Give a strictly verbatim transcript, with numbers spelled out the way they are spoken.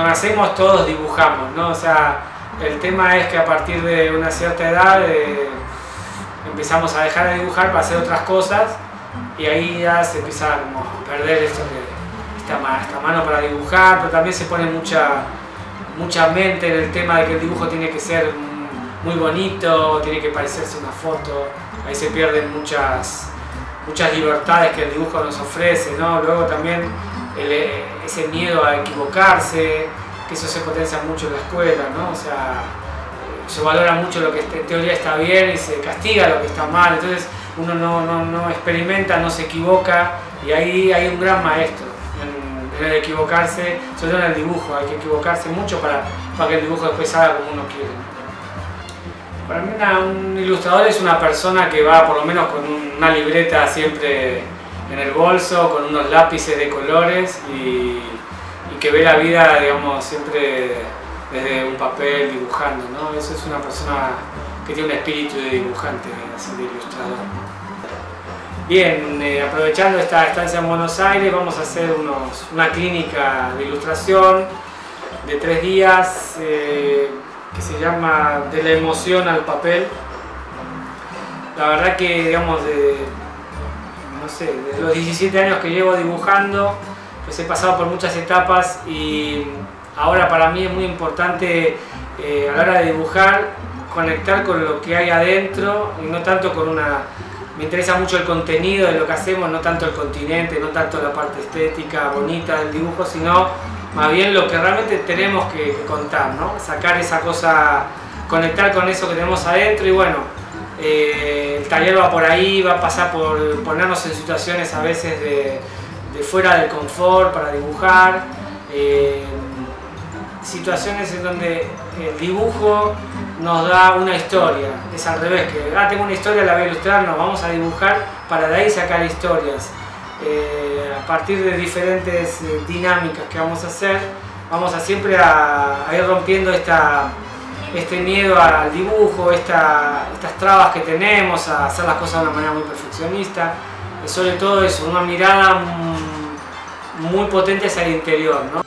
cuando nacemos todos dibujamos, ¿no? O sea, el tema es que a partir de una cierta edad eh, empezamos a dejar de dibujar para hacer otras cosas, y ahí ya se empieza como a perder esto que, esta, esta mano para dibujar, pero también se pone mucha, mucha mente en el tema de que el dibujo tiene que ser muy bonito, tiene que parecerse una foto, ahí se pierden muchas, muchas libertades que el dibujo nos ofrece, ¿no? Luego también el, ese miedo a equivocarse, que eso se potencia mucho en la escuela, ¿no? O sea, se valora mucho lo que en teoría está bien y se castiga lo que está mal, entonces uno no, no, no experimenta, no se equivoca, y ahí hay un gran maestro en, en el equivocarse, sobre todo en el dibujo, hay que equivocarse mucho para, para que el dibujo después haga como uno quiere. Para mí una, un ilustrador es una persona que va por lo menos con una libreta siempre en el bolso, con unos lápices de colores y, y que ve la vida, digamos, siempre desde un papel dibujando, ¿no? Eso es una persona que tiene un espíritu de dibujante, así de ilustrador. Bien, eh, aprovechando esta estancia en Buenos Aires, vamos a hacer unos, una clínica de ilustración de tres días. Eh, que se llama De la emoción al papel. La verdad que, digamos, de, no sé, desde los diecisiete años que llevo dibujando, pues he pasado por muchas etapas y ahora para mí es muy importante eh, a la hora de dibujar conectar con lo que hay adentro y no tanto con una... Me interesa mucho el contenido de lo que hacemos, no tanto el continente, no tanto la parte estética bonita del dibujo, sino más bien lo que realmente tenemos que, que contar, ¿no? Sacar esa cosa, conectar con eso que tenemos adentro y bueno, eh, el taller va por ahí, va a pasar por ponernos en situaciones a veces de, de fuera del confort para dibujar, eh, situaciones en donde el dibujo nos da una historia, es al revés, que ah, tengo una historia, la voy a ilustrar, no, vamos a dibujar para de ahí sacar historias. Eh, a partir de diferentes eh, dinámicas que vamos a hacer, vamos a siempre a, a ir rompiendo esta, este miedo al dibujo, esta, estas trabas que tenemos, a hacer las cosas de una manera muy perfeccionista, eh, sobre todo eso, una mirada muy, muy potente hacia el interior, ¿no?